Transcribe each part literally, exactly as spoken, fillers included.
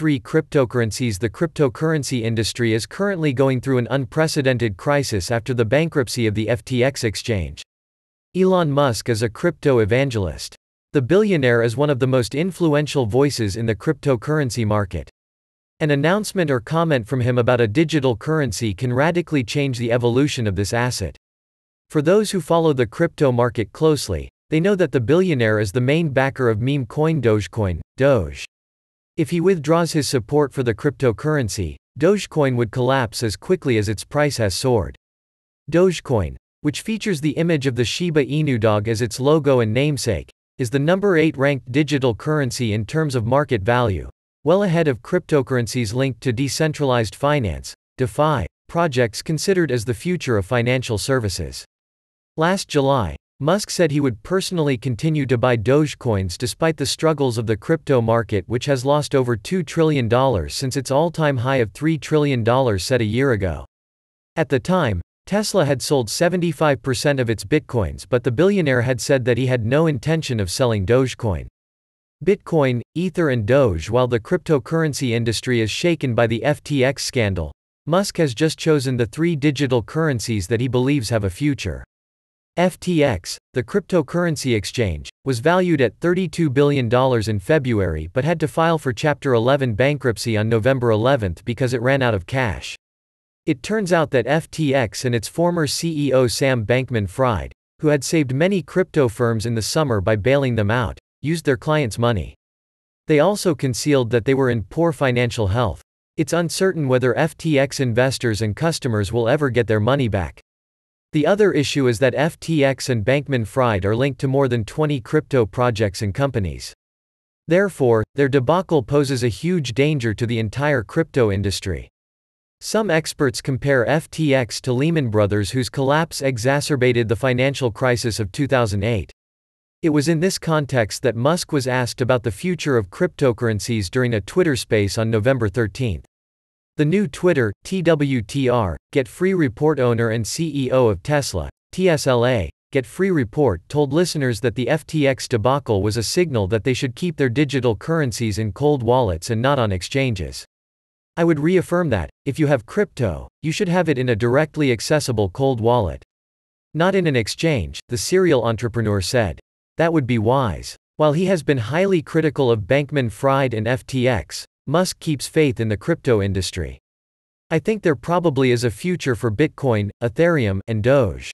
three cryptocurrencies. The cryptocurrency industry is currently going through an unprecedented crisis after the bankruptcy of the F T X exchange. Elon Musk is a crypto evangelist. The billionaire is one of the most influential voices in the cryptocurrency market. An announcement or comment from him about a digital currency can radically change the evolution of this asset. For those who follow the crypto market closely, they know that the billionaire is the main backer of meme coin Dogecoin, Doge. If he withdraws his support for the cryptocurrency, Dogecoin would collapse as quickly as its price has soared. Dogecoin, which features the image of the Shiba Inu dog as its logo and namesake, is the number eight ranked digital currency in terms of market value, well ahead of cryptocurrencies linked to decentralized finance, DeFi, projects considered as the future of financial services. Last July, Musk said he would personally continue to buy Dogecoins despite the struggles of the crypto market, which has lost over two trillion dollars since its all-time high of three trillion dollars set a year ago. At the time, Tesla had sold seventy-five percent of its bitcoins, but the billionaire had said that he had no intention of selling Dogecoin. Bitcoin, Ether and Doge. While the cryptocurrency industry is shaken by the F T X scandal, Musk has just chosen the three digital currencies that he believes have a future. F T X, the cryptocurrency exchange, was valued at thirty-two billion dollars in February but had to file for Chapter eleven bankruptcy on November eleventh because it ran out of cash. It turns out that F T X and its former C E O Sam Bankman-Fried, who had saved many crypto firms in the summer by bailing them out, used their clients' money. They also concealed that they were in poor financial health. It's uncertain whether F T X investors and customers will ever get their money back. The other issue is that F T X and Bankman-Fried are linked to more than twenty crypto projects and companies. Therefore, their debacle poses a huge danger to the entire crypto industry. Some experts compare F T X to Lehman Brothers, whose collapse exacerbated the financial crisis of two thousand eight. It was in this context that Musk was asked about the future of cryptocurrencies during a Twitter space on November thirteenth. The new Twitter, T W T R, Get Free Report owner and C E O of Tesla, T S L A, Get Free Report told listeners that the F T X debacle was a signal that they should keep their digital currencies in cold wallets and not on exchanges. I would reaffirm that, if you have crypto, you should have it in a directly accessible cold wallet. Not in an exchange, the serial entrepreneur said. That would be wise. While he has been highly critical of Bankman-Fried and F T X, Musk keeps faith in the crypto industry. I think there probably is a future for Bitcoin, Ethereum, and Doge.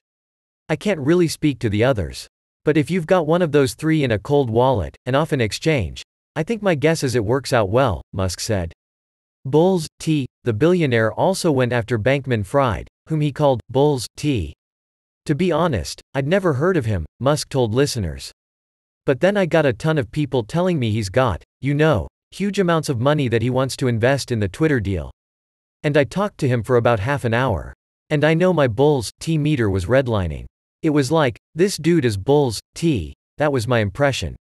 I can't really speak to the others. But if you've got one of those three in a cold wallet, and off an exchange, I think my guess is it works out well, Musk said. Bulls, T. The billionaire also went after Bankman-Fried, whom he called Bulls, T. To be honest, I'd never heard of him, Musk told listeners. But then I got a ton of people telling me he's got, you know, huge amounts of money that he wants to invest in the Twitter deal. And I talked to him for about half an hour. And I know my Bulls, T meter was redlining. It was like, this dude is Bulls, T. That was my impression.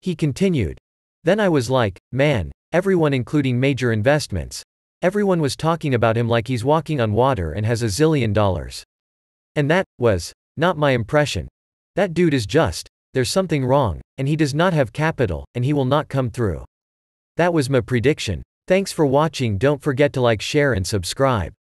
He continued. Then I was like, man. Everyone, including major investments, everyone was talking about him like he's walking on water and has a zillion dollars. And that was not my impression. That dude is just, there's something wrong, and he does not have capital, and he will not come through. That was my prediction. Thanks for watching. Don't forget to like, share and subscribe.